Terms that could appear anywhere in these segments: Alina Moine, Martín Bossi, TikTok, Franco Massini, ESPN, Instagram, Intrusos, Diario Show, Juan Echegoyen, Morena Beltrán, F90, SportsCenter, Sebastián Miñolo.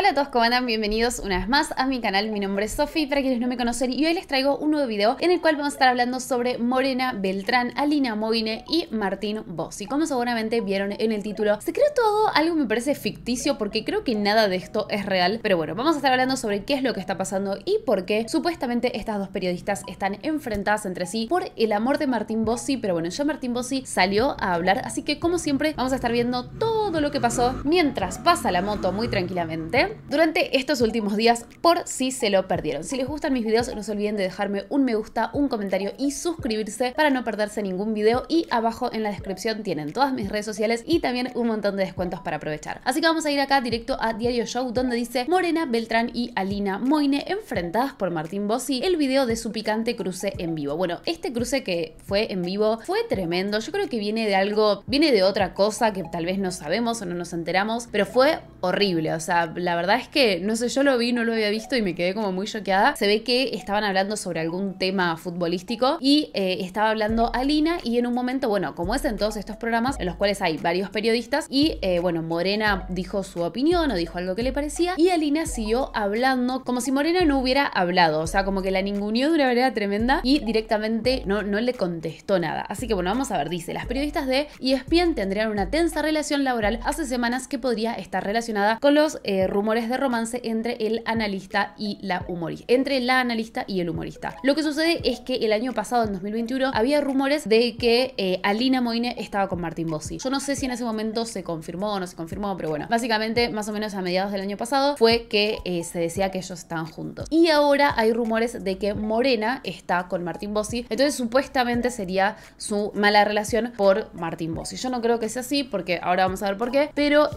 Hola a todos, ¿cómo andan? Bienvenidos una vez más a mi canal. Mi nombre es Sofi, para quienes no me conocen, y hoy les traigo un nuevo video en el cual vamos a estar hablando sobre Morena Beltrán, Alina Moine y Martín Bossi. Como seguramente vieron en el título, se creó todo algo que me parece ficticio porque creo que nada de esto es real. Pero bueno, vamos a estar hablando sobre qué es lo que está pasando y por qué supuestamente estas dos periodistas están enfrentadas entre sí por el amor de Martín Bossi. Pero bueno, ya Martín Bossi salió a hablar, así que como siempre vamos a estar viendo todo lo que pasó mientras pasa la moto muy tranquilamente durante estos últimos días, por si se lo perdieron. Si les gustan mis videos, no se olviden de dejarme un me gusta, un comentario y suscribirse para no perderse ningún video, y abajo en la descripción tienen todas mis redes sociales y también un montón de descuentos para aprovechar. Así que vamos a ir acá directo a Diario Show, donde dice: Morena Beltrán y Alina Moine enfrentadas por Martín Bossi, el video de su picante cruce en vivo. Bueno, este cruce que fue en vivo fue tremendo. Yo creo que viene de otra cosa que tal vez no sabemos o no nos enteramos, pero fue horrible. O sea, la verdad es que, no sé, yo lo vi, no lo había visto y me quedé como muy choqueada. Se ve que estaban hablando sobre algún tema futbolístico y estaba hablando Alina, y en un momento, bueno, como es en todos estos programas en los cuales hay varios periodistas, y bueno, Morena dijo su opinión o dijo algo que le parecía, y Alina siguió hablando como si Morena no hubiera hablado. O sea, como que la ninguneó de una manera tremenda y directamente no le contestó nada. Así que bueno, vamos a ver. Dice: las periodistas de ESPN tendrían una tensa relación laboral hace semanas que podría estar relacionada con los rumores de romance entre la analista y el humorista. Lo que sucede es que el año pasado, en 2021, había rumores de que Alina Moine estaba con Martín Bossi. Yo no sé si en ese momento se confirmó o no se confirmó, pero bueno, básicamente más o menos a mediados del año pasado fue que se decía que ellos estaban juntos. Y ahora hay rumores de que Morena está con Martín Bossi, entonces supuestamente sería su mala relación por Martín Bossi. Yo no creo que sea así, porque ahora vamos a ver por qué, pero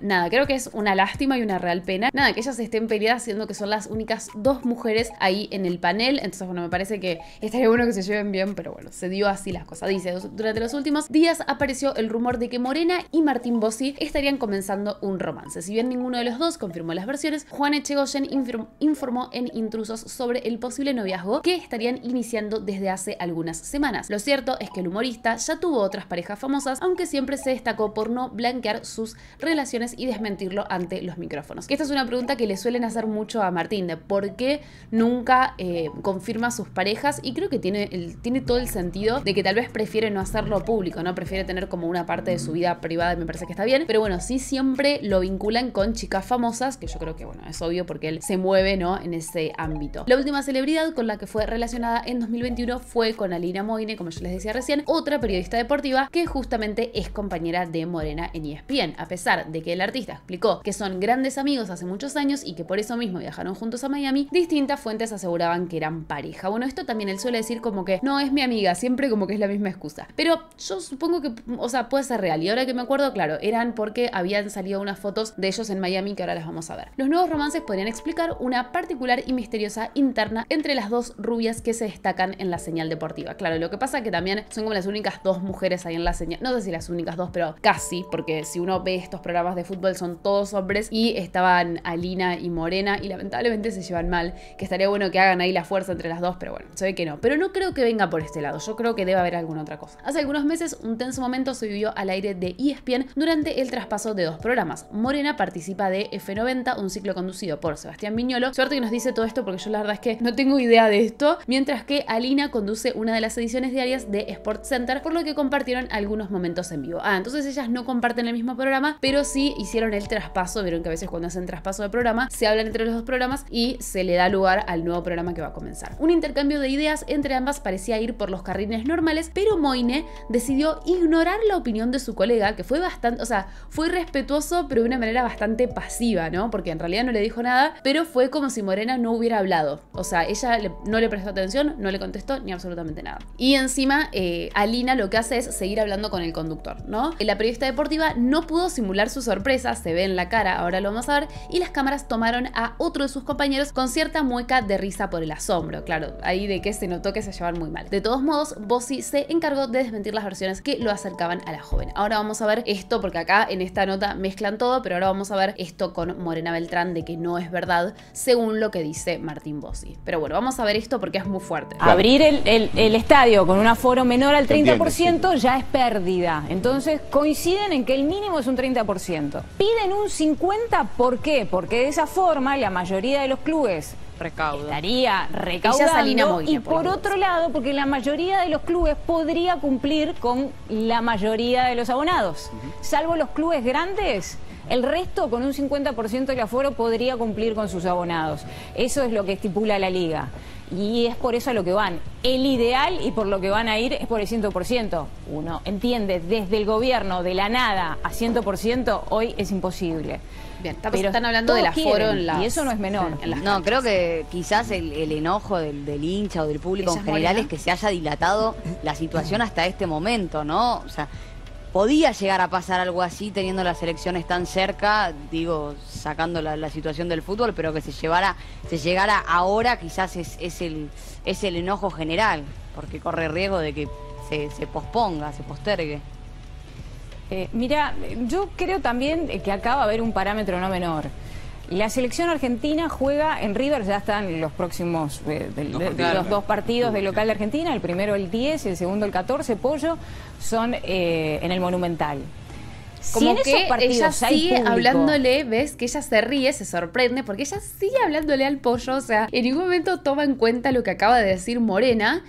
nada, creo que es una lástima y una real pena. Nada, que ellas estén peleadas, siendo que son las únicas dos mujeres ahí en el panel. Entonces, bueno, me parece que estaría bueno que se lleven bien, pero bueno, se dio así las cosas. Dice: durante los últimos días apareció el rumor de que Morena y Martín Bossi estarían comenzando un romance. Si bien ninguno de los dos confirmó las versiones, Juan Echegoyen informó en Intrusos sobre el posible noviazgo que estarían iniciando desde hace algunas semanas. Lo cierto es que el humorista ya tuvo otras parejas famosas, aunque siempre se destacó por no blanquear sus relaciones y desmentirlo ante los micrófonos. Esta es una pregunta que le suelen hacer mucho a Martín, de por qué nunca confirma sus parejas, y creo que tiene todo el sentido de que tal vez prefiere no hacerlo público, ¿no? Prefiere tener como una parte de su vida privada, y me parece que está bien. Pero bueno, sí siempre lo vinculan con chicas famosas, que yo creo que, bueno, es obvio porque él se mueve, ¿no?, en ese ámbito. La última celebridad con la que fue relacionada en 2021 fue con Alina Moine, como yo les decía recién, otra periodista deportiva que justamente es compañera de Morena en ESPN. A pesar de que el artista explicó que son grandes amigos hace muchos años y que por eso mismo viajaron juntos a Miami, distintas fuentes aseguraban que eran pareja. Bueno, esto también él suele decir como que no es mi amiga, siempre como que es la misma excusa. Pero yo supongo que, o sea, puede ser real. Y ahora que me acuerdo, claro, eran porque habían salido unas fotos de ellos en Miami que ahora las vamos a ver. Los nuevos romances podrían explicar una particular y misteriosa interna entre las dos rubias que se destacan en la señal deportiva. Claro, lo que pasa que también son como las únicas dos mujeres ahí en la señal. No sé si las únicas dos, pero casi, porque si uno ve estos programas de fútbol son todos hombres, y estaban Alina y Morena y lamentablemente se llevan mal, que estaría bueno que hagan ahí la fuerza entre las dos, pero bueno, se ve que no. Pero no creo que venga por este lado, yo creo que debe haber alguna otra cosa. Hace algunos meses un tenso momento se vivió al aire de ESPN durante el traspaso de dos programas. Morena participa de F90, un ciclo conducido por Sebastián Miñolo. Suerte que nos dice todo esto, porque yo la verdad es que no tengo idea de esto. Mientras que Alina conduce una de las ediciones diarias de SportsCenter, por lo que compartieron algunos momentos en vivo. Ah, entonces ellas no comparten el mismo programa, pero sí hicieron el traspaso. Vieron que a veces cuando hacen traspaso de programa se hablan entre los dos programas y se le da lugar al nuevo programa que va a comenzar. Un intercambio de ideas entre ambas parecía ir por los carriles normales, pero Moine decidió ignorar la opinión de su colega, que fue bastante, o sea, fue respetuoso pero de una manera bastante pasiva, ¿no? Porque en realidad no le dijo nada, pero fue como si Morena no hubiera hablado. O sea, ella no le prestó atención, no le contestó ni absolutamente nada. Y encima Alina lo que hace es seguir hablando con el conductor, ¿no? La periodista deportiva no pudo simular su sorpresa, se ve en la cara, ahora lo vamos a ver, y las cámaras tomaron a otro de sus compañeros con cierta mueca de risa por el asombro. Claro, ahí de que se notó que se llevan muy mal. De todos modos, Bossi se encargó de desmentir las versiones que lo acercaban a la joven. Ahora vamos a ver esto, porque acá en esta nota mezclan todo, pero ahora vamos a ver esto con Morena Beltrán, de que no es verdad según lo que dice Martín Bossi. Pero bueno, vamos a ver esto porque es muy fuerte. Claro. Abrir el estadio con un aforo menor al 30% ya es pérdida. Entonces coinciden en que el mínimo es un 30%. Piden un 50% ¿Por qué? Porque de esa forma la mayoría de los clubes estaría recaudando Moine, y por otro lado, porque la mayoría de los clubes podría cumplir con la mayoría de los abonados, salvo los clubes grandes. El resto, con un 50% del aforo, podría cumplir con sus abonados. Eso es lo que estipula la Liga. Y es por eso a lo que van. El ideal y por lo que van a ir es por el 100%. Uno entiende, desde el gobierno, de la nada a 100%, hoy es imposible. Bien, pero están hablando del aforo en las... Y eso no es menor. No, creo que quizás el enojo del hincha o del público en general es que se haya dilatado la situación hasta este momento, ¿no? O sea... Podía llegar a pasar algo así teniendo las elecciones tan cerca, digo, sacando la situación del fútbol, pero que se llegara ahora quizás es el enojo general, porque corre riesgo de que se posponga, se postergue. Mira, yo creo también que acá va a haber un parámetro no menor. La selección argentina juega en River, ya están los próximos los dos partidos de local de Argentina, el primero el 10, el segundo el 14, Pollo, son en el Monumental. Como si que ella sigue público, hablándole, ves que ella se ríe, se sorprende, porque ella sigue hablándole al Pollo, o sea, en ningún momento toma en cuenta lo que acaba de decir Morena.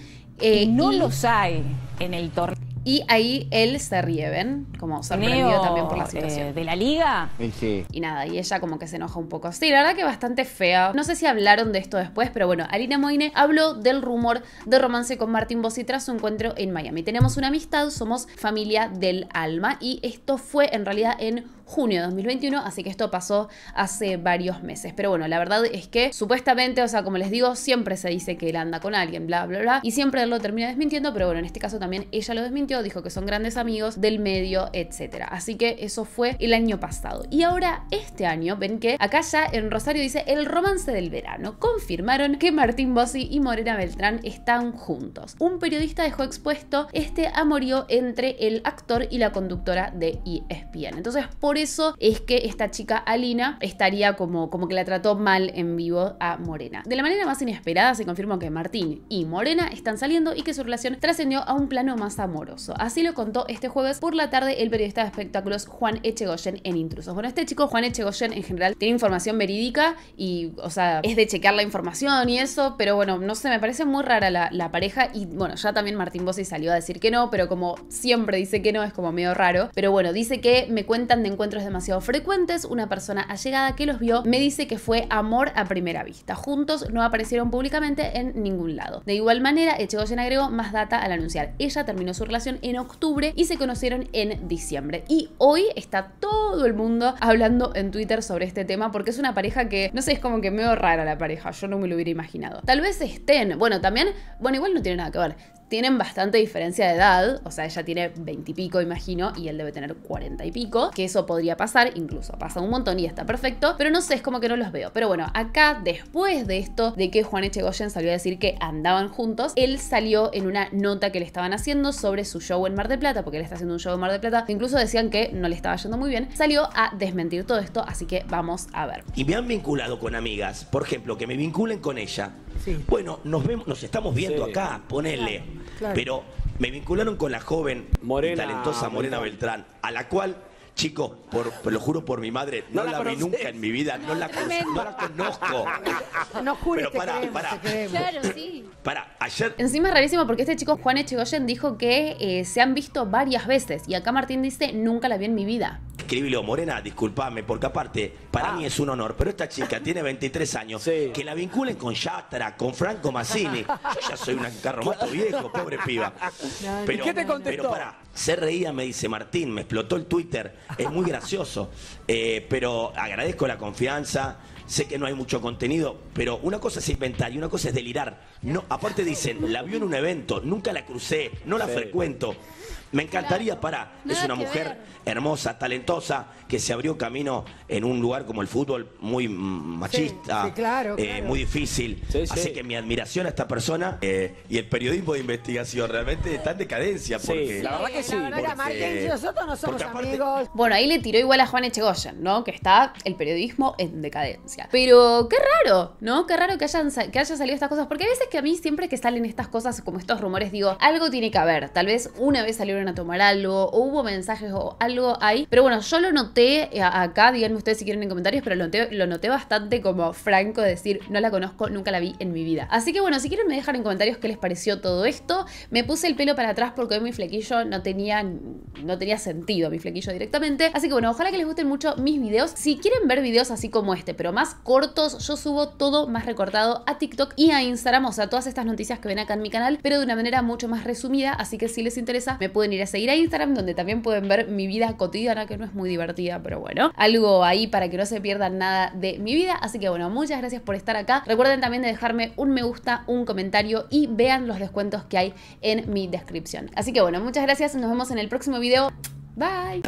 No los hay en el torneo. Y ahí él se ríe, ¿ven? Como sorprendido también por la situación. ¿De la Liga? Sí. Y nada, y ella como que se enoja un poco. Sí, la verdad que bastante fea. No sé si hablaron de esto después, pero bueno, Alina Moine habló del rumor de romance con Martín Bossi tras su encuentro en Miami. Tenemos una amistad, somos familia del alma. Y esto fue en realidad en junio de 2021, así que esto pasó hace varios meses. Pero bueno, la verdad es que supuestamente, o sea, como les digo, siempre se dice que él anda con alguien, bla, bla, bla. Y siempre él lo termina desmintiendo, pero bueno, en este caso también ella lo desmintió. Dijo que son grandes amigos del medio, etcétera. Así que eso fue el año pasado. Y ahora este año, ven que acá ya en Rosario dice el romance del verano. Confirmaron que Martín Bossi y Morena Beltrán están juntos. Un periodista dejó expuesto este amorío entre el actor y la conductora de ESPN. Entonces por eso es que esta chica Alina estaría como que la trató mal en vivo a Morena. De la manera más inesperada se confirmó que Martín y Morena están saliendo y que su relación trascendió a un plano más amoroso. Así lo contó este jueves por la tarde el periodista de espectáculos Juan Echegoyen en Intrusos. Bueno, este chico, Juan Echegoyen, en general tiene información verídica y, o sea, es de chequear la información y eso, pero bueno, no sé, me parece muy rara la pareja y, bueno, ya también Martín Bossi salió a decir que no, pero como siempre dice que no, es como medio raro. Pero bueno, dice que me cuentan de encuentros demasiado frecuentes, una persona allegada que los vio me dice que fue amor a primera vista. Juntos no aparecieron públicamente en ningún lado. De igual manera, Echegoyen agregó más data al anunciar. Ella terminó su relación en octubre y se conocieron en diciembre. Y hoy está todo el mundo hablando en Twitter sobre este tema porque es una pareja que, no sé, es como que medio rara la pareja, yo no me lo hubiera imaginado. Tal vez estén, bueno, también, bueno, igual no tiene nada que ver. Tienen bastante diferencia de edad, o sea, ella tiene 20 y pico, imagino, y él debe tener 40 y pico, que eso podría pasar, incluso pasa un montón y está perfecto, pero no sé, es como que no los veo. Pero bueno, acá, después de esto, de que Juan Echegoyen salió a decir que andaban juntos, él salió en una nota que le estaban haciendo sobre su show en Mar del Plata, porque él está haciendo un show en Mar del Plata, incluso decían que no le estaba yendo muy bien, salió a desmentir todo esto, así que vamos a ver. Y me han vinculado con amigas, por ejemplo, que me vinculen con ella. Sí. Bueno, nos vemos, nos estamos viendo acá, ponele. Claro. Pero me vincularon con la joven y talentosa Morena Beltrán, a la cual, chicos, lo juro por mi madre, no la vi nunca en mi vida, no la conozco. No juro. Pero pará. Claro, sí. Pará, ayer... Encima es rarísimo porque este chico Juan Echegoyen dijo que se han visto varias veces y acá Martín dice, nunca la vi en mi vida. Escríbilo, Morena, discúlpame, porque aparte, para mí es un honor, pero esta chica tiene 23 años, que la vinculen con Yatra, con Franco Massini. Yo ya soy un carromato viejo, pobre piba. Pero, ¿qué te contestó? Pero pará, se reía, me dice Martín, me explotó el Twitter, es muy gracioso, pero agradezco la confianza. Sé que no hay mucho contenido, pero una cosa es inventar y una cosa es delirar. No, aparte dicen, la vio en un evento, nunca la crucé, no la frecuento. Me encantaría, pará, es una mujer hermosa, talentosa, que se abrió camino en un lugar como el fútbol, muy machista, muy difícil. Así que mi admiración a esta persona y el periodismo de investigación realmente está en decadencia. Porque la verdad que sí. La verdad que Martín y nosotros no somos amigos. Bueno, ahí le tiró igual a Juan Echegoyen, ¿no? Que está el periodismo en decadencia. Pero qué raro, ¿no? Qué raro que hayan salido estas cosas. Porque a veces que a mí siempre que salen estas cosas, como estos rumores, digo, algo tiene que haber. Tal vez una vez salieron a tomar algo, o hubo mensajes o algo ahí. Pero bueno, yo lo noté acá, díganme ustedes si quieren en comentarios, pero lo noté bastante como franco de decir, no la conozco, nunca la vi en mi vida. Así que bueno, si quieren me dejan en comentarios qué les pareció todo esto. Me puse el pelo para atrás porque hoy mi flequillo no tenía sentido, mi flequillo directamente. Así que bueno, ojalá que les gusten mucho mis videos. Si quieren ver videos así como este, pero más cortos, yo subo todo más recortado a TikTok y a Instagram, o sea, todas estas noticias que ven acá en mi canal, pero de una manera mucho más resumida. Así que si les interesa, me pueden ir a seguir a Instagram, donde también pueden ver mi vida cotidiana, que no es muy divertida, pero bueno, algo ahí para que no se pierdan nada de mi vida. Así que bueno, muchas gracias por estar acá. Recuerden también de dejarme un me gusta, un comentario y vean los descuentos que hay en mi descripción. Así que bueno, muchas gracias, nos vemos en el próximo video. Bye.